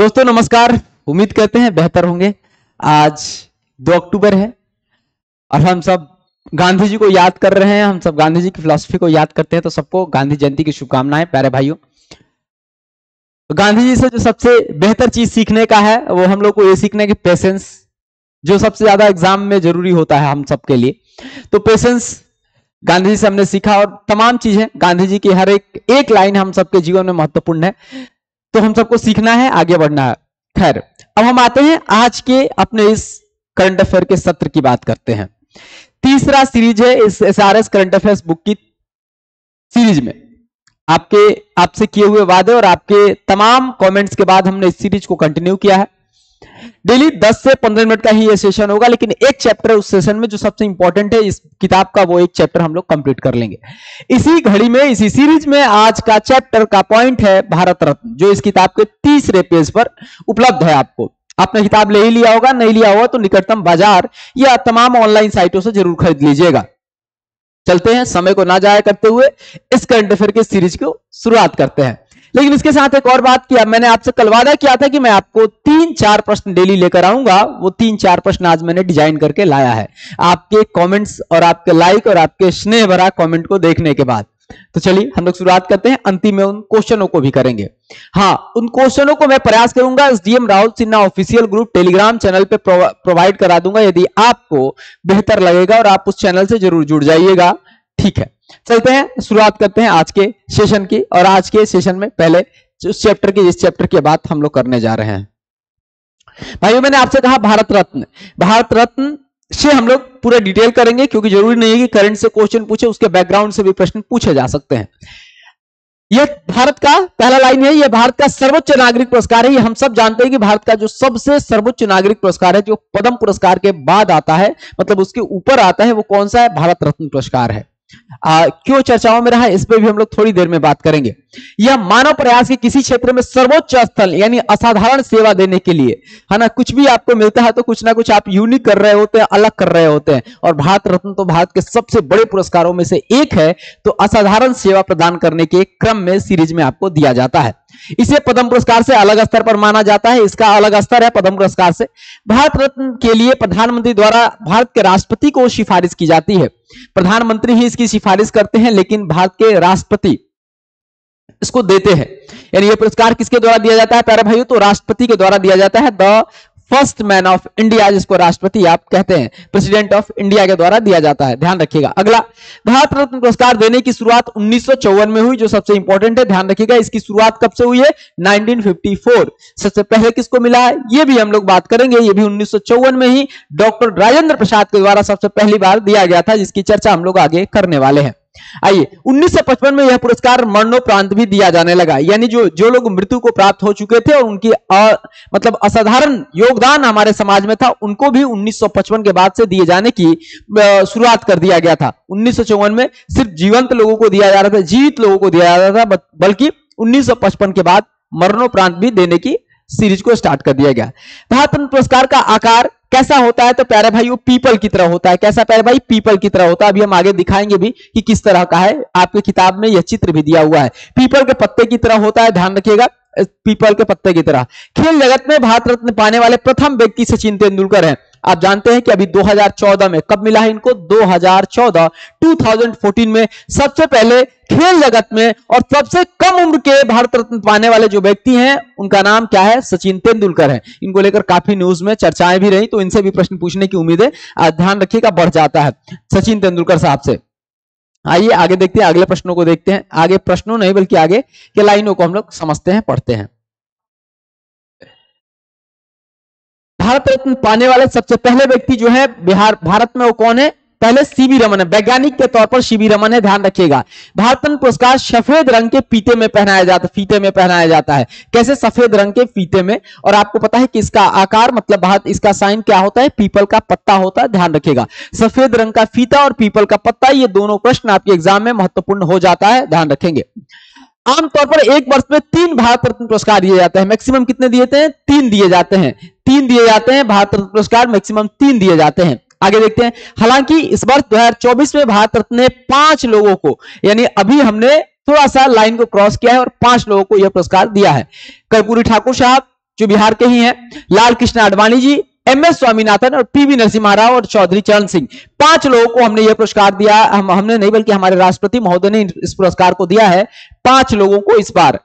दोस्तों नमस्कार, उम्मीद करते हैं बेहतर होंगे। आज 2 अक्टूबर है और हम सब गांधी जी को याद कर रहे हैं, हम सब गांधी जी की फिलॉसफी को याद करते हैं। तो सबको गांधी जयंती की शुभकामनाएं। प्यारे भाइयों, गांधी जी से जो सबसे बेहतर चीज सीखने का है वो हम लोग को ये सीखना है कि पेशेंस जो सबसे ज्यादा एग्जाम में जरूरी होता है हम सबके लिए, तो पेशेंस गांधी जी से हमने सीखा। और तमाम चीजें गांधी जी की हर एक लाइन हम सबके जीवन में महत्वपूर्ण है, तो हम सबको सीखना है, आगे बढ़ना है। खैर, अब हम आते हैं आज के अपने इस करंट अफेयर के सत्र की बात करते हैं। तीसरा सीरीज है इस एसआरएस करंट अफेयर्स बुक की सीरीज में। आपके आपसे किए हुए वादे और आपके तमाम कमेंट्स के बाद हमने इस सीरीज को कंटिन्यू किया है। डेली 10 से 15 मिनट का ही ये सेशन होगा, लेकिन एक चैप्टर उस सेशन में जो सबसे इंपॉर्टेंट है इस किताब का, वो एक चैप्टर हम लोग कंप्लीट कर लेंगे इसी घड़ी में, इसी सीरीज में। आज का चैप्टर का पॉइंट है भारत रत्न, जो इस किताब के 3रे पेज पर उपलब्ध है। आपको आपने किताब ले ही लिया होगा, नहीं लिया होगा तो निकटतम बाजार या तमाम ऑनलाइन साइटों से जरूर खरीद लीजिएगा। चलते हैं, समय को ना जाया करते हुए इस करंट अफेयर की सीरीज को शुरुआत करते हैं। लेकिन इसके साथ एक और बात किया, मैंने आपसे कल वादा किया था कि मैं आपको 3-4 प्रश्न डेली लेकर आऊंगा। वो 3-4 प्रश्न आज मैंने डिजाइन करके लाया है आपके कमेंट्स और आपके लाइक और आपके स्नेह भरा कमेंट को देखने के बाद। तो चलिए हम लोग शुरुआत करते हैं। अंतिम में उन क्वेश्चनों को भी करेंगे। हाँ, उन क्वेश्चनों को मैं प्रयास करूंगा SDM Rahul Sinha official group Telegram channel पे प्रोवाइड करा दूंगा, यदि आपको बेहतर लगेगा और आप उस चैनल से जरूर जुड़ जाइएगा। ठीक है, चलते हैं, शुरुआत करते हैं आज के सेशन की। और आज के सेशन में पहले जिस चैप्टर की बात हम लोग करने जा रहे हैं, भाइयों मैंने आपसे कहा भारत रत्न से हम लोग पूरा डिटेल करेंगे, क्योंकि जरूरी नहीं है कि करंट से क्वेश्चन पूछे, उसके बैकग्राउंड से भी प्रश्न पूछे जा सकते हैं। यह भारत का पहला लाइन है, यह भारत का सर्वोच्च नागरिक पुरस्कार है। हम सब जानते हैं कि भारत का जो सबसे सर्वोच्च नागरिक पुरस्कार है, जो पद्म पुरस्कार के बाद आता है, मतलब उसके ऊपर आता है, वो कौन सा है? भारत रत्न पुरस्कार है। क्यों चर्चाओं में रहा, इस पर भी हम लोग थोड़ी देर में बात करेंगे। यह मानव प्रयास के किसी क्षेत्र में सर्वोच्च स्थल यानी असाधारण सेवा देने के लिए, है ना। कुछ भी आपको मिलता है तो कुछ ना कुछ आप यूनिक कर रहे होते हैं, अलग कर रहे होते हैं, और भारत रत्न तो भारत के सबसे बड़े पुरस्कारों में से एक है। तो असाधारण सेवा प्रदान करने के क्रम में सीरीज में आपको दिया जाता है। इसे पद्म पुरस्कार से अलग स्तर पर माना जाता है, इसका अलग स्तर है पद्म पुरस्कार से। भारत रत्न के लिए प्रधानमंत्री द्वारा भारत के राष्ट्रपति को सिफारिश की जाती है। प्रधानमंत्री ही इसकी सिफारिश करते हैं, लेकिन भारत के राष्ट्रपति इसको देते हैं। यानी यह पुरस्कार किसके द्वारा दिया जाता है प्यारे भाइयों? तो राष्ट्रपति के द्वारा दिया जाता है। The first man of India, जिसको राष्ट्रपति आप कहते हैं, प्रेसिडेंट ऑफ इंडिया के द्वारा दिया जाता है, ध्यान रखिएगा। अगला, भारत रत्न पुरस्कार देने की शुरुआत 1954 में हुई, जो सबसे इंपॉर्टेंट है, ध्यान रखिएगा। इसकी शुरुआत कब से हुई है? 1954। सबसे पहले किसको मिला है, ये भी हम लोग बात करेंगे। ये भी 1954 में ही डॉक्टर राजेंद्र प्रसाद के द्वारा सबसे पहली बार दिया गया था, जिसकी चर्चा हम लोग आगे करने वाले हैं। आइए, 1955 में यह पुरस्कार मरणोपरांत भी दिया जाने लगा, यानी जो लोग मृत्यु को प्राप्त हो चुके थे और उनकी मतलब असाधारण योगदान हमारे समाज में था, उनको भी 1955 के बाद से दिए जाने की शुरुआत कर दिया गया था। 1954 में सिर्फ जीवंत लोगों को दिया जा रहा था, जीवित लोगों को दिया जा रहा था, बल्कि 1955 के बाद मरणोपरांत भी देने की सीरीज को स्टार्ट कर दिया गया। भारत रत्न पुरस्कार का आकार कैसा होता है? तो प्यारे भाई, वो पीपल की तरह होता है। कैसा प्यारे भाई? पीपल की तरह होता है। अभी हम आगे दिखाएंगे भी कि किस तरह का है। आपके किताब में यह चित्र भी दिया हुआ है, पीपल के पत्ते की तरह होता है, ध्यान रखिएगा, पीपल के पत्ते की तरह। खेल जगत में भारत रत्न पाने वाले प्रथम व्यक्ति सचिन तेंदुलकर हैं। आप जानते हैं कि अभी 2014 में कब मिला है इनको? 2014 में सबसे पहले खेल जगत में और सबसे कम उम्र के भारत रत्न पाने वाले जो व्यक्ति हैं, उनका नाम क्या है? सचिन तेंदुलकर है। इनको लेकर काफी न्यूज में चर्चाएं भी रही, तो इनसे भी प्रश्न पूछने की उम्मीद है, ध्यान रखिएगा, बढ़ जाता है सचिन तेंदुलकर साहब से। आइए आगे देखते हैं, अगले प्रश्नों को देखते हैं। आगे प्रश्नों नहीं बल्कि आगे के लाइनों को हम लोग समझते हैं, पढ़ते हैं। भारत रत्न पाने वाले सबसे पहले व्यक्ति जो है भारत में, वो कौन है? पहले सीवी रमन है, वैज्ञानिक के तौर पर सीवी रमन है, ध्यान रखिएगा। भारत रत्न पुरस्कार सफेद रंग के फीते में पहनाया जाता है। कैसे? सफेद रंग के फीते में। और आपको पता है कि इसका आकार, मतलब इसका साइन क्या होता है? पीपल का पत्ता होता है, ध्यान रखिएगा। सफेद रंग का फीता और पीपल का पत्ता, ये दोनों प्रश्न आपके एग्जाम में महत्वपूर्ण हो जाता है, ध्यान रखेंगे। आमतौर पर एक वर्ष में 3 भारत रत्न पुरस्कार दिए जाते हैं। मैक्सिमम कितने दिए जाते हैं? 3 दिए जाते हैं, 3 दिए जाते हैं। भारत रत्न पुरस्कार मैक्सिमम 3 दिए जाते हैं। आगे देखते हैं। हालांकि इस वर्ष 2024 में भारत रत्न ने 5 लोगों को, यानी अभी हमने थोड़ा सा लाइन को क्रॉस किया है और 5 लोगों को यह पुरस्कार दिया है। कर्पूरी ठाकुर साहब, जो बिहार के ही हैं, लाल कृष्ण आडवाणी जी, एमएस स्वामीनाथन और पीवी नरसिम्हा राव और चौधरी चरण सिंह, 5 लोगों को हमने यह पुरस्कार दिया। हमने नहीं बल्कि हमारे राष्ट्रपति महोदय ने इस पुरस्कार को दिया है 5 लोगों को इस बार।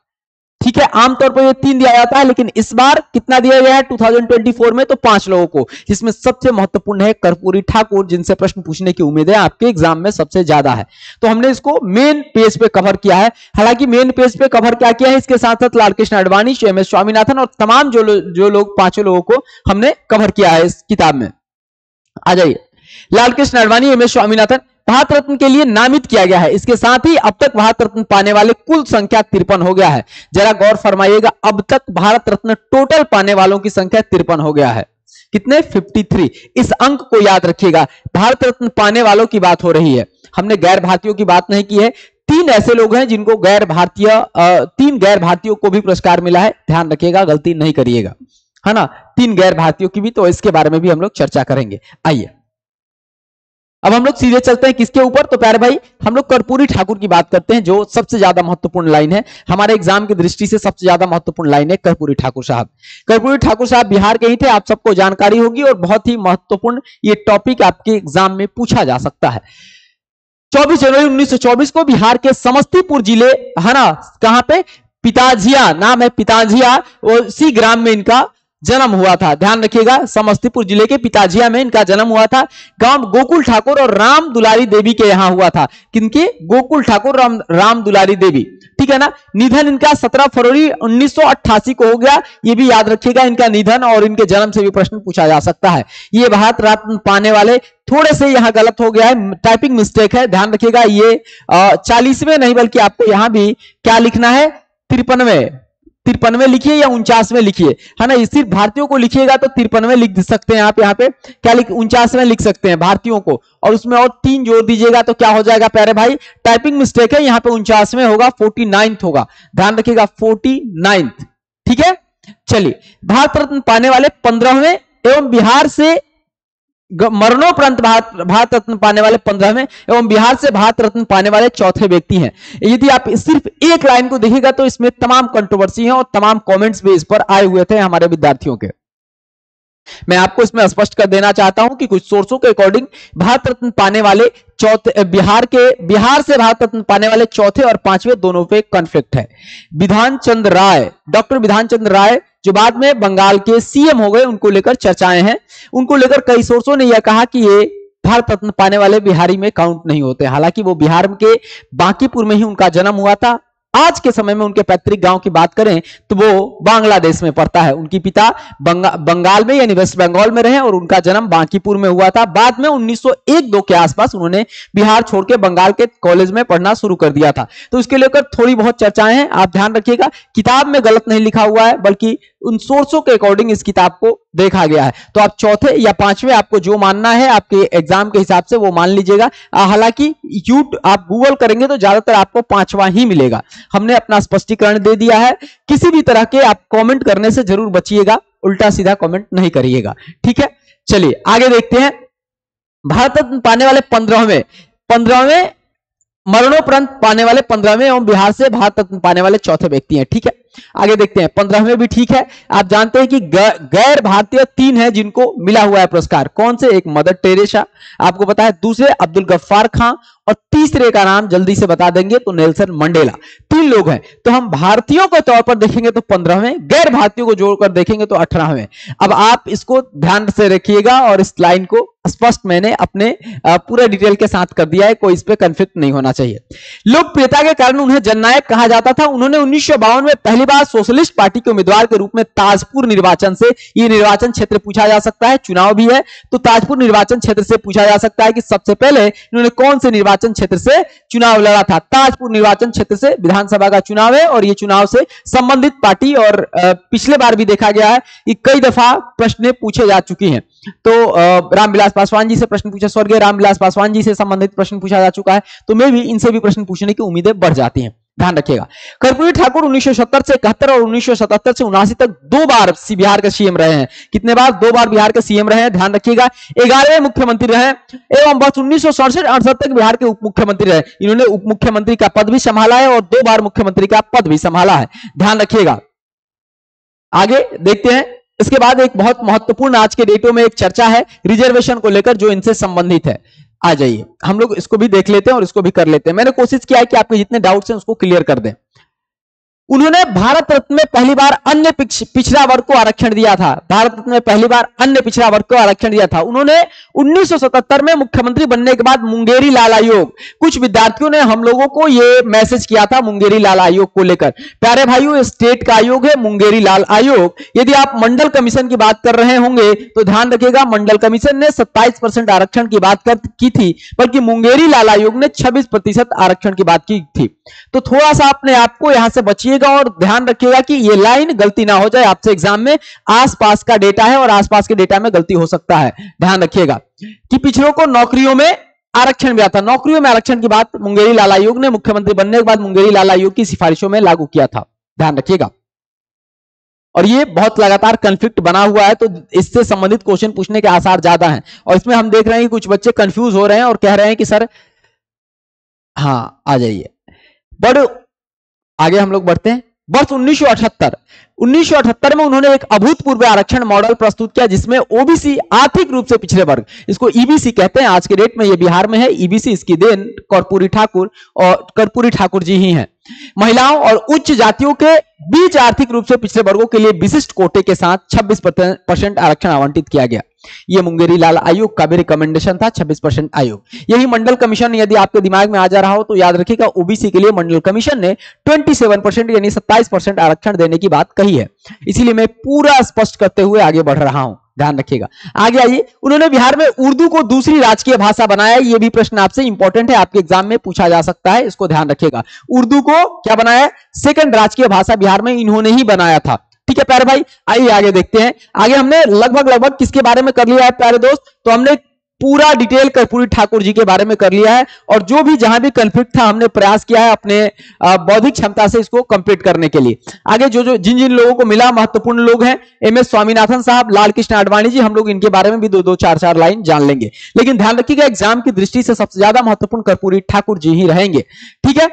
ठीक है, आमतौर पर ये 3 दिया जाता है, लेकिन इस बार कितना दिया गया है 2024 में तो 5 लोगों को, जिसमें सबसे महत्वपूर्ण है कर्पूरी ठाकुर, जिनसे प्रश्न पूछने की उम्मीद है आपके एग्जाम में सबसे ज्यादा है। तो हमने इसको मेन पेज पे कवर किया है। हालांकि मेन पेज पे कवर क्या किया है, इसके साथ साथ लाल कृष्ण आडवाणी, एम एस स्वामीनाथन और तमाम जो लोग, 5 लोगों को हमने कवर किया है इस किताब में। आ जाइए, लाल कृष्ण आडवाणी, एम एस स्वामीनाथन भारत रत्न के लिए नामित किया गया है। इसके साथ ही अब तक भारत रत्न पाने वाले कुल संख्या 53 हो गया है। जरा गौर फरमाइएगा, अब तक भारत रत्न टोटल पाने वालों की संख्या 53 हो गया है। कितने? 53। इस अंक को याद रखिएगा। भारत रत्न पाने वालों की बात हो रही है, हमने गैर भारतीयों की बात नहीं की है। 3 ऐसे लोग हैं जिनको 3 गैर भारतीयों को भी पुरस्कार मिला है। ध्यान रखिएगा, गलती नहीं करिएगा, है ना। 3 गैर भारतीयों की भी, तो इसके बारे में भी हम लोग चर्चा करेंगे। आइए, अब हम लोग सीधे चलते हैं किसके ऊपर, तो प्यारे भाई हम लोग कर्पूरी ठाकुर की बात करते हैं, जो सबसे ज्यादा महत्वपूर्ण लाइन है हमारे एग्जाम की दृष्टि से। सबसे ज्यादा महत्वपूर्ण लाइन है कर्पूरी ठाकुर साहब। कर्पूरी ठाकुर साहब बिहार के ही थे, आप सबको जानकारी होगी, और बहुत ही महत्वपूर्ण ये टॉपिक आपके एग्जाम में पूछा जा सकता है। 24 जनवरी 1924 को बिहार के समस्तीपुर जिले, है ना, कहां पे, पिताझिया, नाम है पिताझिया, उसी ग्राम में इनका जन्म हुआ था। ध्यान रखिएगा, समस्तीपुर जिले के पिताझिया में इनका जन्म हुआ था। गांव गोकुल ठाकुर और राम दुलारी देवी के यहां हुआ था। किनके? गोकुल ठाकुर, राम दुलारी देवी, ठीक है ना। निधन इनका 17 फरवरी 1988 को हो गया। ये भी याद रखिएगा, इनका निधन और इनके जन्म से भी प्रश्न पूछा जा सकता है। ये भारत रत्न पाने वाले, थोड़े से यहां गलत हो गया है, टाइपिंग मिस्टेक है, ध्यान रखिएगा। ये 40वें नहीं, बल्कि आपको यहां भी क्या लिखना है, 53वें लिखिए या 49वें लिखिए, है ना। सिर्फ भारतीयों को लिखिएगा तो 53वें लिख सकते हैं आप, यहाँ पे क्या 49वें लिख सकते हैं भारतीयों को, और उसमें और 3 जोड़ दीजिएगा तो क्या हो जाएगा प्यारे भाई, टाइपिंग मिस्टेक है, यहाँ पे 49वें होगा, 49th होगा, ध्यान रखिएगा, 49th, ठीक है। चलिए, भारत रत्न पाने वाले 15वें एवं बिहार से मरणोपरांत भारत रत्न पाने वाले 15वें एवं बिहार से भारत रत्न पाने वाले 4थे व्यक्ति हैं। यदि आप सिर्फ एक लाइन को देखिएगा तो इसमें तमाम कंट्रोवर्सी है और तमाम कमेंट्स भी इस पर आए हुए थे हमारे विद्यार्थियों के। मैं आपको इसमें स्पष्ट कर देना चाहता हूं कि कुछ सोर्सों के अकॉर्डिंग भारत रत्न पाने वाले बिहार से भारत रत्न पाने वाले 4थे और 5वें दोनों पे कॉन्फ्लिक्ट है। डॉक्टर विधान चंद्र राय, जो बाद में बंगाल के सीएम हो गए, उनको लेकर चर्चाएं हैं। उनको लेकर कई सोर्सों ने यह कहा कि ये भारत रत्न पाने वाले बिहारी में काउंट नहीं होते। हालांकि वो बिहार के बांकीपुर में ही उनका जन्म हुआ था। आज के समय में उनके पैतृक गांव की बात करें तो वो बांग्लादेश में पड़ता है। उनकी पिता बंगाल में यानी वेस्ट बंगाल में रहे और उनका जन्म बांकीपुर में हुआ था। बाद में 1901-2 के आसपास उन्होंने बिहार छोड़ के बंगाल के कॉलेज में पढ़ना शुरू कर दिया था। तो इसके लेकर थोड़ी बहुत चर्चाएं हैं, आप ध्यान रखिएगा। किताब में गलत नहीं लिखा हुआ है, बल्कि उन सोर्सों के अकॉर्डिंग इस किताब को देखा गया है। तो आप 4थे या 5वें, आपको जो मानना है आपके एग्जाम के हिसाब से वो मान लीजिएगा। हालांकि आप गूगल करेंगे तो ज्यादातर आपको 5वां ही मिलेगा। हमने अपना स्पष्टीकरण दे दिया है। किसी भी तरह के आप कमेंट करने से जरूर बचिएगा, उल्टा सीधा कमेंट नहीं करिएगा, ठीक है। चलिए आगे देखते हैं। भारत रत्न पाने वाले 15वें मरणोपरांत पाने वाले 15वें एवं बिहार से भारत रत्न पाने वाले 4थे व्यक्ति हैं, ठीक है। आगे देखते हैं, 15वें भी ठीक है। आप जानते हैं कि गैर भारतीय 3 हैं जिनको मिला हुआ है पुरस्कार। कौन से? एक मदर टेरेसा, आपको पता है, दूसरे अब्दुल गफ्फार खां, और तीसरे का नाम जल्दी से बता देंगे तो नेल्सन मंडेला। 3 लोग हैं। तो हम भारतीयों के तौर पर देखेंगे तो 15वें, गैर भारतीयों को जोड़कर देखेंगे तो 18वें। अब आप इसको ध्यान से रखिएगा और इस लाइन को स्पष्ट मैंने अपने पूरे डिटेल के साथ कर दिया है, कोई इस पे कन्फ्लिक्ट नहीं होना चाहिए। लोकप्रियता के कारण उन्हें जननायक कहा जाता था। उन्होंने 1952 में पहली बार सोशलिस्ट पार्टी के उम्मीदवार के रूप में ताजपुर निर्वाचन से, ये निर्वाचन क्षेत्र पूछा जा सकता है, चुनाव भी है तो ताजपुर निर्वाचन क्षेत्र से पूछा जा सकता है कि सबसे पहले इन्होंने कौन से निर्वाचन क्षेत्र से चुनाव लड़ा था। ताजपुर निर्वाचन क्षेत्र से विधानसभा का चुनाव है और ये चुनाव से संबंधित पार्टी, और पिछले बार भी देखा गया है कि कई दफा प्रश्न पूछे जा चुकी हैं। तो रामविलास पासवान जी से प्रश्न पूछा, स्वर्गीय रामविलास पासवान जी से संबंधित प्रश्न पूछा जा चुका है, तो मे भी इनसे भी प्रश्न पूछने की उम्मीदें बढ़ जाती हैं, ध्यान रखिएगा। कर्पूरी ठाकुर 1970 से 71 और 1977 से 79 तक 2 बार बिहार के सीएम रहे हैं। कितने बार? 2 बार बिहार के सीएम रहे हैं, ध्यान रखिएगा। 11वें मुख्यमंत्री रहे एवं वर्ष 1967-68 तक बिहार के उप मुख्यमंत्री रहे। इन्होंने उप मुख्यमंत्री का पद भी संभाला है और 2 बार मुख्यमंत्री का पद भी संभाला है, ध्यान रखिएगा। आगे देखते हैं। इसके बाद एक बहुत महत्वपूर्ण आज के डेटों में एक चर्चा है रिजर्वेशन को लेकर जो इनसे संबंधित है। आ जाइए हम लोग इसको भी देख लेते हैं और इसको भी कर लेते हैं। मैंने कोशिश किया है कि आपके जितने डाउट्स हैं उसको क्लियर कर दें। उन्होंने भारत रत्न में पहली बार अन्य पिछड़ा वर्ग को आरक्षण दिया था। भारत रत्न में पहली बार अन्य पिछड़ा वर्ग को आरक्षण दिया था। उन्होंने 1977 में मुख्यमंत्री बनने के बाद मुंगेरी लाल आयोग, कुछ विद्यार्थियों ने हम लोगों को ये मैसेज किया था मुंगेरी लाल आयोग को लेकर। प्यारे भाइयों, स्टेट का आयोग है मुंगेरी लाल आयोग। यदि आप मंडल कमीशन की बात कर रहे होंगे तो ध्यान रखिएगा, मंडल कमीशन ने 27% आरक्षण की बात की थी, बल्कि मुंगेरी लाल आयोग ने 26% आरक्षण की बात की थी। तो थोड़ा सा अपने आपको यहां से बचिए और ध्यान रखिएगा कि ये लाइन गलती ना हो जाए आपसे एग्जाम में। आसपास का डेटा है और आसपास के डेटा में गलती हो सकता है, ध्यान रखिएगा। कि पिछड़ों को नौकरियों में आरक्षण भी आता, नौकरियों में आरक्षण की बात मुंगेरी लाल आयोग ने मुख्यमंत्री बनने के बाद मुंगेरी लाल आयोग की सिफारिशों में लागू किया था, ध्यान रखिएगा। और ये बहुत लगातार कंफ्लिक्ट बना हुआ है तो इससे संबंधित क्वेश्चन पूछने के आसार ज्यादा है। और इसमें हम देख रहे हैं कुछ बच्चे कंफ्यूज हो रहे हैं और कह रहे हैं कि सर हाँ आ जाइए। बड़े आगे हम लोग बढ़ते हैं। वर्ष 1978 में उन्होंने एक अभूतपूर्व आरक्षण मॉडल प्रस्तुत किया जिसमें ओबीसी आर्थिक रूप से पिछड़े वर्ग, इसको ईबीसी कहते हैं आज के डेट में, ये बिहार में है ईबीसी, इसकी देन कर्पूरी ठाकुर जी ही हैं। महिलाओं और उच्च जातियों के बीच आर्थिक रूप से पिछड़े वर्गों के लिए विशिष्ट कोटे के साथ 26% आरक्षण आवंटित किया गया। ये मुंगेरी लाल आयोग का भी रिकमेंडेशन था, 26% आयोग। यही मंडल कमीशन यदि आपके दिमाग में आ जा रहा हो तो याद रखिएगा, ओबीसी के लिए मंडल कमीशन ने 27% यानी 27% आरक्षण देने की बात कही है। इसीलिए मैं पूरा स्पष्ट करते हुए आगे बढ़ रहा हूं, ध्यान रखिएगा। आगे आइए, उन्होंने बिहार में उर्दू को दूसरी राजकीय भाषा बनाया। यह भी प्रश्न आपसे इंपॉर्टेंट है, आपके एग्जाम में पूछा जा सकता है, इसको ध्यान रखिएगा। उर्दू को क्या बनाया? सेकंड राजकीय भाषा बिहार में इन्होंने ही बनाया था। ठीक है प्यारे भाई, आइए आगे देखते हैं। आगे हमने लगभग किसके बारे में कर लिया है प्यारे दोस्त? तो हमने पूरा डिटेल कर्पूरी ठाकुर जी के बारे में कर लिया है और जो भी जहां भी कन्फ्लिक्ट था हमने प्रयास किया है अपने बौद्धिक क्षमता से इसको कंप्लीट करने के लिए। आगे जो जिन जिन लोगों को मिला महत्वपूर्ण लोग हैं, MS स्वामीनाथन साहब, लाल कृष्ण आडवाणी जी, हम लोग इनके बारे में भी दो चार लाइन जान लेंगे। लेकिन ध्यान रखिएगा एग्जाम की दृष्टि से सबसे ज्यादा महत्वपूर्ण कर्पूरी ठाकुर जी ही रहेंगे। ठीक है,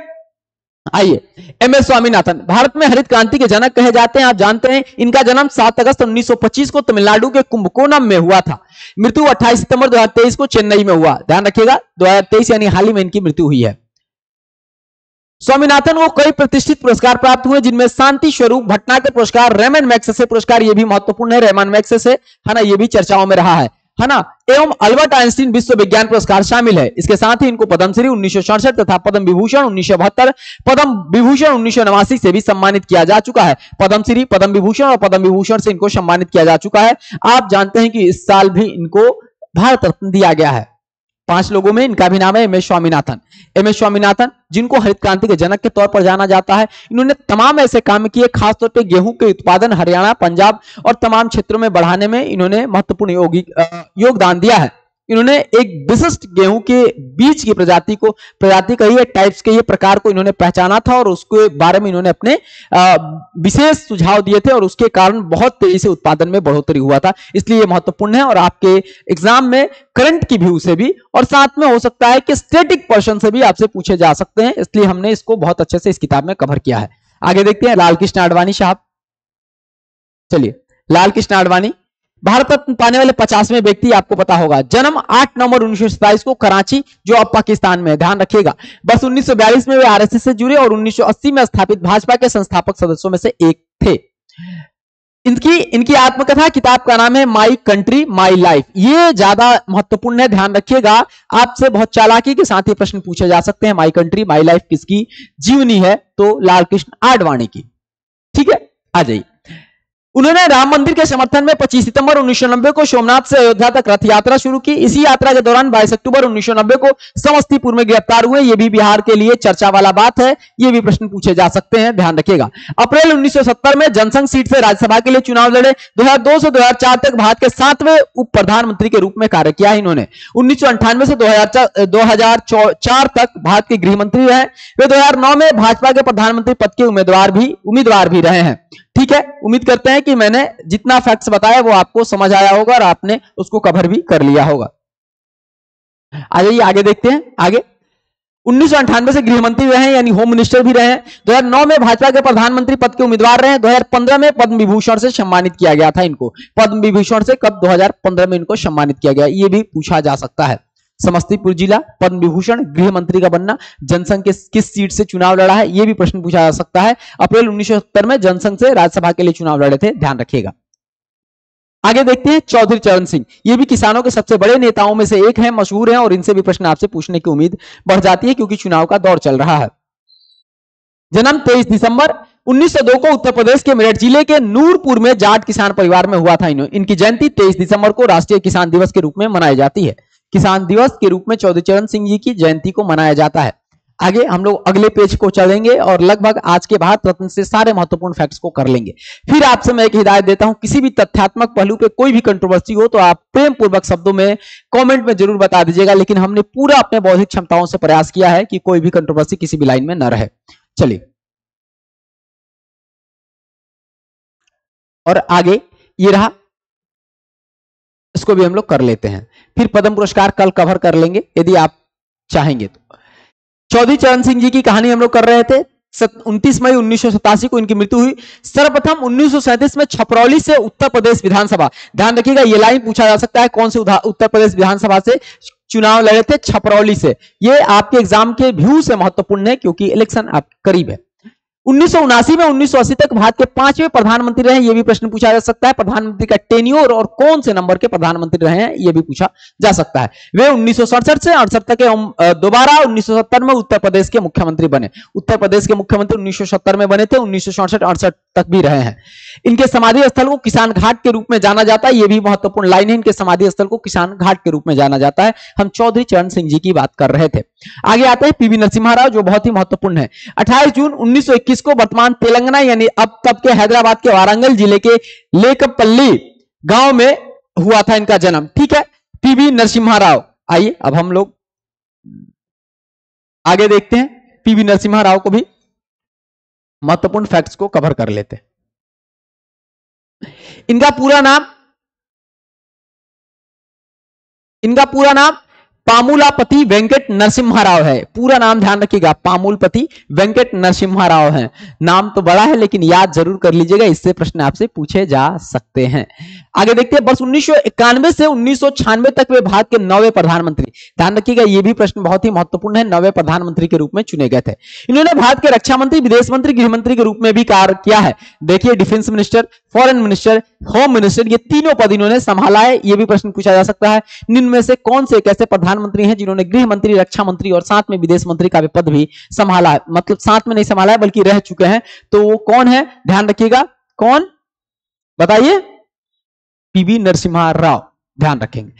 आइए। MS स्वामीनाथन भारत में हरित क्रांति के जनक कहे जाते हैं। आप जानते हैं इनका जन्म 7 अगस्त 1925 को तमिलनाडु के कुंभकोणम में हुआ था। मृत्यु 28 सितंबर 2023 को चेन्नई में हुआ, ध्यान रखिएगा 2023 यानी हाल ही में इनकी मृत्यु हुई है। स्वामीनाथन को कई प्रतिष्ठित पुरस्कार प्राप्त हुए जिनमें शांति स्वरूप भटनागर पुरस्कार, रेमन मैग्सेसे पुरस्कार, यह भी महत्वपूर्ण है, रेमन मैग्सेसे है ना, यह भी चर्चाओं में रहा है ना, एवं अल्बर्ट आइंस्टीन विश्व विज्ञान पुरस्कार शामिल है। इसके साथ ही इनको पद्मश्री 1967 तथा पद्म विभूषण 1972, पद्म विभूषण 1989 से भी सम्मानित किया जा चुका है। पद्मश्री, पद्म विभूषण और पद्म विभूषण से इनको सम्मानित किया जा चुका है। आप जानते हैं कि इस साल भी इनको भारत रत्न दिया गया है। 5 लोगों में इनका भी नाम है MS स्वामीनाथन। MS स्वामीनाथन जिनको हरित क्रांति के जनक के तौर पर जाना जाता है, इन्होंने तमाम ऐसे काम किए, खासतौर पर गेहूं के उत्पादन हरियाणा, पंजाब और तमाम क्षेत्रों में बढ़ाने में इन्होंने महत्वपूर्ण योगदान दिया है। इन्होंने एक विशिष्ट गेहूं के बीज की प्रजाति कही है, टाइप्स के ये प्रकार को इन्होंने पहचाना था और उसके बारे में इन्होंने अपने विशेष सुझाव दिए थे और उसके कारण बहुत तेजी से उत्पादन में बढ़ोतरी हुआ था। इसलिए ये महत्वपूर्ण है और आपके एग्जाम में करंट की व्यू से भी और साथ में हो सकता है कि स्टैटिक पोर्शन से भी आपसे पूछे जा सकते हैं, इसलिए हमने इसको बहुत अच्छे से इस किताब में कवर किया है। आगे देखते हैं लाल कृष्ण आडवाणी साहब। चलिए, लाल कृष्ण आडवाणी भारत रत्न पाने वाले 50वें व्यक्ति, आपको पता होगा। जन्म 8 नवंबर 1927 को कराची, जो अब पाकिस्तान में है, ध्यान रखिएगा। बस 1942 में वे RSS से जुड़े और 1980 में स्थापित भाजपा के संस्थापक सदस्यों में से एक थे। इनकी आत्मकथा, किताब का नाम है माई कंट्री माई लाइफ। ये ज्यादा महत्वपूर्ण है, ध्यान रखिएगा, आपसे बहुत चालाकी के साथ ये प्रश्न पूछे जा सकते हैं। माई कंट्री माई लाइफ किसकी जीवनी है? तो लाल कृष्ण आडवाणी की। ठीक है, आ जाइए। उन्होंने राम मंदिर के समर्थन में 25 सितंबर 1990 को सोमनाथ से अयोध्या तक रथ यात्रा शुरू की। इसी यात्रा के दौरान 22 अक्टूबर 1990 को समस्तीपुर में गिरफ्तार हुए। ये भी बिहार के लिए चर्चा वाला बात है, ये भी प्रश्न पूछे जा सकते हैं, ध्यान रखिएगा। अप्रैल 1970 में जनसंघ सीट से राज्यसभा के लिए चुनाव लड़े। 2002 से 2004 तक भारत के 7वें उप प्रधानमंत्री के रूप में कार्य किया इन्होंने। 1998 से 2004 तक भारत के गृह मंत्री रहे। वे 2009 में भाजपा के प्रधानमंत्री पद के उम्मीदवार भी रहे हैं। ठीक है, उम्मीद करते हैं कि मैंने जितना फैक्ट्स बताया वो आपको समझ आया होगा और आपने उसको कवर भी कर लिया होगा। आ जाइए आगे देखते हैं। आगे 1998 से गृह मंत्री रहे हैं, यानी होम मिनिस्टर भी रहे हैं। 2009 में भाजपा के प्रधानमंत्री पद के उम्मीदवार रहे हैं। 2015 में पद्म विभूषण से सम्मानित किया गया था इनको। पद्म विभूषण से कब? 2015 में इनको सम्मानित किया गया, ये भी पूछा जा सकता है। समस्तीपुर जिला, पद्म विभूषण, गृह मंत्री का बनना, जनसंघ के किस सीट से चुनाव लड़ा है, ये भी प्रश्न पूछा जा सकता है। अप्रैल 1970 में जनसंघ से राज्यसभा के लिए चुनाव लड़े थे, ध्यान रखिएगा। आगे देखते हैं चौधरी चरण सिंह, ये भी किसानों के सबसे बड़े नेताओं में से एक हैं, मशहूर हैं और इनसे भी प्रश्न आपसे पूछने की उम्मीद बढ़ जाती है क्योंकि चुनाव का दौर चल रहा है। जन्म 23 दिसंबर 1902 को उत्तर प्रदेश के मेरठ जिले के नूरपुर में जाट किसान परिवार में हुआ था। इनकी जयंती 23 दिसंबर को राष्ट्रीय किसान दिवस के रूप में मनाई जाती है। किसान दिवस के रूप में चौधरी चरण सिंह जी की जयंती को मनाया जाता है। आगे हम लोग अगले पेज को चलेंगे और लगभग आज के भारत रत्न से सारे महत्वपूर्ण फैक्ट्स को कर लेंगे। फिर आपसे मैं एक हिदायत देता हूं, किसी भी तथ्यात्मक पहलू पे कोई भी कंट्रोवर्सी हो तो आप प्रेम पूर्वक शब्दों में कमेंट में जरूर बता दीजिएगा, लेकिन हमने पूरा अपने बौद्धिक क्षमताओं से प्रयास किया है कि कोई भी कंट्रोवर्सी किसी भी लाइन में न रहे। चलिए और आगे ये रहा, इसको भी हम लोग कर लेते हैं, फिर पद्म पुरस्कार कल कवर कर लेंगे यदि आप चाहेंगे तो। चौधरी चरण सिंह जी की कहानी हम लोग कर रहे थे। 29 मई 1987 को इनकी मृत्यु हुई। सर्वप्रथम 1937 में छपरौली से उत्तर प्रदेश विधानसभा, ध्यान रखिएगा ये लाइन पूछा जा सकता है, कौन से उत्तर प्रदेश विधानसभा से चुनाव लड़े थे, छपरौली से। ये आपके एग्जाम के व्यू से महत्वपूर्ण है क्योंकि इलेक्शन आपके करीब है। 1979 में 1980 तक भारत के 5वें प्रधानमंत्री रहे, ये भी प्रश्न पूछा जा सकता है। प्रधानमंत्री का टेन्योर और कौन से नंबर के प्रधानमंत्री रहे हैं, ये भी पूछा जा सकता है। वे 1967 से 68 तक दोबारा 1970 में उत्तर प्रदेश के मुख्यमंत्री बने। उत्तर प्रदेश के मुख्यमंत्री 1970 में बने थे, 1968 तक भी रहे हैं। इनके समाधि स्थल को किसान घाट के रूप में जाना जाता है, ये भी महत्वपूर्ण लाइन है। इनके समाधि स्थल को किसान घाट के रूप में जाना जाता है। हम चौधरी चरण सिंह जी की बात कर रहे थे। आगे आते हैं पीवी नरसिम्हा राव, जो बहुत ही महत्वपूर्ण है। 28 जून 1921 को वर्तमान तेलंगाना यानी अब तब के हैदराबाद के वारंगल जिले के लेकपल्ली गांव में हुआ था इनका जन्म, ठीक है, पीवी नरसिम्हा राव। आइए अब हम लोग आगे देखते हैं, पीवी नरसिम्हा राव को भी महत्वपूर्ण फैक्ट्स को कवर कर लेते हैं। इनका पूरा नाम पामुलापति वेंकट नरसिम्हा राव है। पूरा नाम ध्यान रखिएगा, पामुलपति वेंकट नरसिम्हा राव है। नाम तो बड़ा है लेकिन याद जरूर कर लीजिएगा, इससे प्रश्न आपसे पूछे जा सकते हैं। आगे देखते हैं, वर्ष 1991 से 1996 तक वे भारत के 9वें प्रधानमंत्री, ध्यान रखिएगा ये भी प्रश्न बहुत ही महत्वपूर्ण है, 9वें प्रधानमंत्री के रूप में चुने गए थे। इन्होंने भारत के रक्षा मंत्री, विदेश मंत्री, गृह मंत्री के रूप में भी कार्य किया है। देखिए defence minister, foreign minister, home minister, ये तीनों पद इन्होंने संभाला है। ये भी प्रश्न पूछा जा सकता है, निम्न में से कौन से कैसे प्रधानमंत्री हैं जिन्होंने गृह मंत्री, रक्षा मंत्री और साथ में विदेश मंत्री का भी पद भी संभाला है, मतलब साथ में नहीं संभाला है बल्कि रह चुके हैं, तो वो कौन है, ध्यान रखिएगा, कौन बताइए, पीवी नरसिम्हा राव, ध्यान रखेंगे।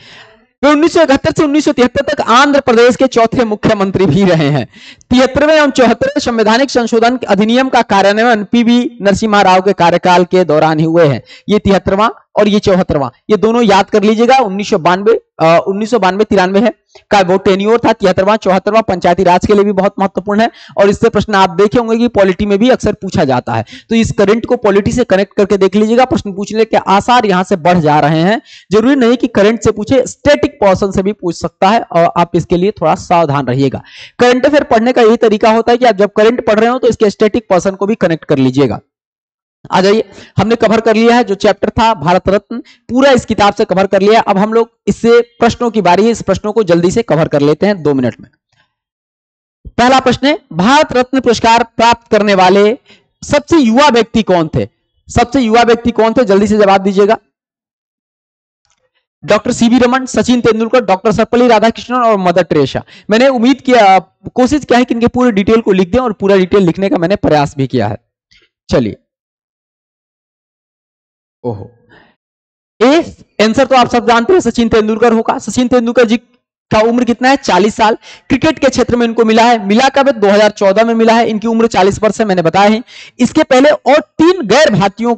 वे 1971 से 1973 तक आंध्र प्रदेश के 4थे मुख्यमंत्री भी रहे हैं। 73वें एवं 74वें संवैधानिक संशोधन अधिनियम का कार्यान्वयन पीवी नरसिम्हा राव के कार्यकाल के दौरान ही हुए हैं। ये 73वां और ये 74वां, ये दोनों याद कर लीजिएगा। 1992-93 है का वो टेन्योर था। 73वां 74वां पंचायती राज के लिए भी बहुत महत्वपूर्ण है और इससे प्रश्न आप देखे होंगे कि पॉलिटी में भी अक्सर पूछा जाता है, तो इस करंट को पॉलिटी से कनेक्ट करके देख लीजिएगा। प्रश्न पूछने के आसार यहां से बढ़ जा रहे हैं। जरूरी नहीं कि करंट से पूछे, स्टैटिक पोर्शन से भी पूछ सकता है और आप इसके लिए थोड़ा सावधान रहिएगा। करंट अफेयर पढ़ने का यही तरीका होता है कि आप जब करंट पढ़ रहे हो तो इसके स्टैटिक पोर्शन को भी कनेक्ट कर लीजिएगा। आ जाइए, हमने कवर कर लिया है जो चैप्टर था भारत रत्न, पूरा इस किताब से कवर कर लिया। अब हम लोग इससे प्रश्नों की बारी है, इस प्रश्नों को जल्दी से कवर कर लेते हैं 2 मिनट में। पहला प्रश्न है, भारत रत्न पुरस्कार प्राप्त करने वाले सबसे युवा व्यक्ति कौन थे? सबसे युवा व्यक्ति कौन थे, जल्दी से जवाब दीजिएगा। Doctor CV Raman, Sachin Tendulkar, doctor Sarvepalli Radhakrishnan और मदर टेरेसा। मैंने उम्मीद किया, कोशिश किया है कि इनके पूरे डिटेल को लिख दें और पूरा डिटेल लिखने का मैंने प्रयास भी किया है। चलिए, ओहो, आंसर तो आप सब जानते हैं, सचिन तेंदुलकर होगा। सचिन तेंदुलकर जी का उम्र कितना है, 40 साल। क्रिकेट के क्षेत्र में इनको मिला है, मिला कब, 2014 में मिला है। इनकी उम्र 40 वर्ष है, मैंने बताया है। इसके पहले और 3 गैर भारतीयों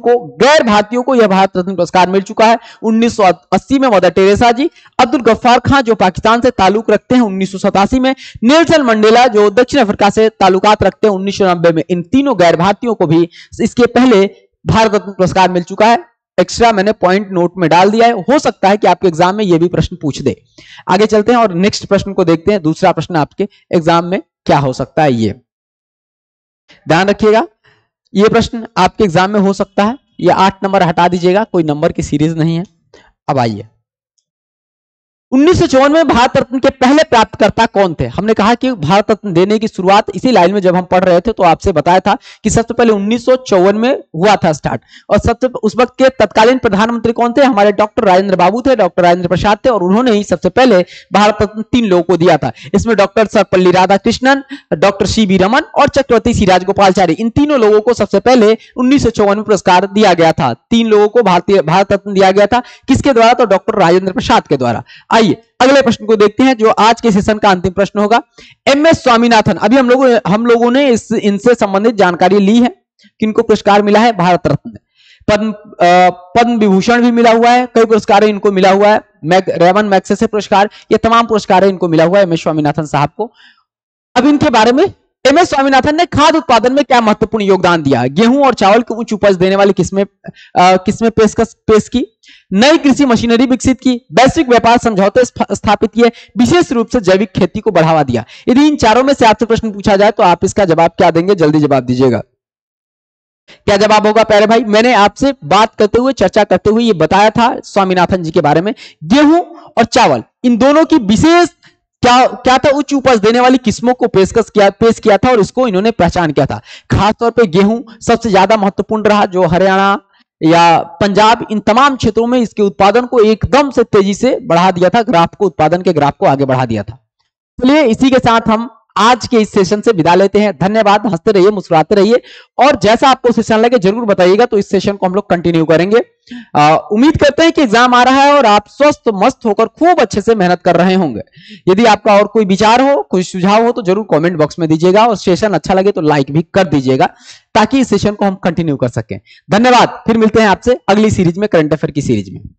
को यह भारत रत्न पुरस्कार मिल चुका है। 1980 में मदर टेरेसा जी, अब्दुल गफ्फार खान जो पाकिस्तान से ताल्लुक रखते हैं 1987 में, नेल्सन मंडेला जो दक्षिण अफ्रीका से ताल्लुकात रखते हैं 1990 में। इन तीनों गैर भारतीयों को भी इसके पहले भारत रत्न पुरस्कार मिल चुका है। एक्स्ट्रा मैंने पॉइंट नोट में डाल दिया है, हो सकता है कि आपके एग्जाम में यह भी प्रश्न पूछ दे। आगे चलते हैं और नेक्स्ट प्रश्न को देखते हैं, दूसरा प्रश्न आपके एग्जाम में क्या हो सकता है ये ध्यान रखिएगा। ये प्रश्न आपके एग्जाम में हो सकता है। ये 8 नंबर हटा दीजिएगा, कोई नंबर की सीरीज नहीं है। अब आइए 1954 में भारत रत्न के पहले प्राप्तकर्ता कौन थे। हमने कहा कि भारत रत्न देने की शुरुआत इसी लाइन में जब हम पढ़ रहे थे तो आपसे बताया था कि सबसे पहले 1954 में हुआ था स्टार्ट, और सबसे उस वक्त के तत्कालीन प्रधानमंत्री कौन थे, हमारे डॉक्टर राजेंद्र बाबू थे, डॉक्टर राजेंद्र प्रसाद थे, और उन्होंने ही सबसे पहले भारत रत्न 3 लोगों को दिया था। इसमें doctor Sarvepalli Radhakrishnan, doctor CV. Raman और चक्रवर्ती श्री राजगोपालचारी, इन तीनों लोगों को सबसे पहले 1954 में पुरस्कार दिया गया था। 3 लोगों को भारत रत्न दिया गया था, किसके द्वारा, तो डॉक्टर राजेंद्र प्रसाद के द्वारा। आइए अगले प्रश्न को देखते हैं जो आज के सेशन का अंतिम प्रश्न होगा। एमएस स्वामीनाथन, अभी हम लोगों ने इनसे संबंधित जानकारी ली है, किनको पुरस्कार मिला है भारत रत्न, पद्म विभूषण भी मिला हुआ है, कई पुरस्कार इनको मिला हुआ है, रमन मैग्सेसे पुरस्कार, ये तमाम पुरस्कार इनको मिला हुआ है एमएस स्वामीनाथन साहब को। अब इनके बारे में, एमएस स्वामीनाथन ने खाद्य उत्पादन में क्या महत्वपूर्ण योगदान दिया, गेहूं और चावल की उच्च उपज देने वाली किस्में पेश की, नई कृषि मशीनरी विकसित की, वैश्विक व्यापार समझौते स्थापित किए, विशेष रूप से जैविक खेती को बढ़ावा दिया। यदि इन चारों में से आपसे प्रश्न पूछा जाए तो आप इसका जवाब क्या देंगे, जल्दी जवाब दीजिएगा। क्या जवाब होगा प्यारे भाई? मैंने आपसे बात करते हुए, चर्चा करते हुए ये बताया था स्वामीनाथन जी के बारे में, गेहूं और चावल इन दोनों की विशेष क्या था, उच्च उपज देने वाली किस्मों को पेश किया था और इसको इन्होंने पहचान किया था। खासतौर पे गेहूं सबसे ज्यादा महत्वपूर्ण रहा, जो हरियाणा या पंजाब इन तमाम क्षेत्रों में इसके उत्पादन को एकदम से तेजी से बढ़ा दिया था, उत्पादन के ग्राफ को आगे बढ़ा दिया था। चलिए इसी के साथ हम आज के इस सेशन से विदा लेते हैं। धन्यवाद। हंसते रहिए, मुस्कुराते रहिए, और जैसा आपको सेशन लगे जरूर बताइएगा, तो इस सेशन को हम लोग कंटिन्यू करेंगे। उम्मीद करते हैं कि एग्जाम आ रहा है और आप स्वस्थ मस्त होकर खूब अच्छे से मेहनत कर रहे होंगे। यदि आपका और कोई विचार हो, कोई सुझाव हो तो जरूर कमेंट बॉक्स में दीजिएगा, और सेशन अच्छा लगे तो लाइक भी कर दीजिएगा ताकि इस सेशन को हम कंटिन्यू कर सकें। धन्यवाद। फिर मिलते हैं आपसे अगली सीरीज में, करंट अफेयर की सीरीज में।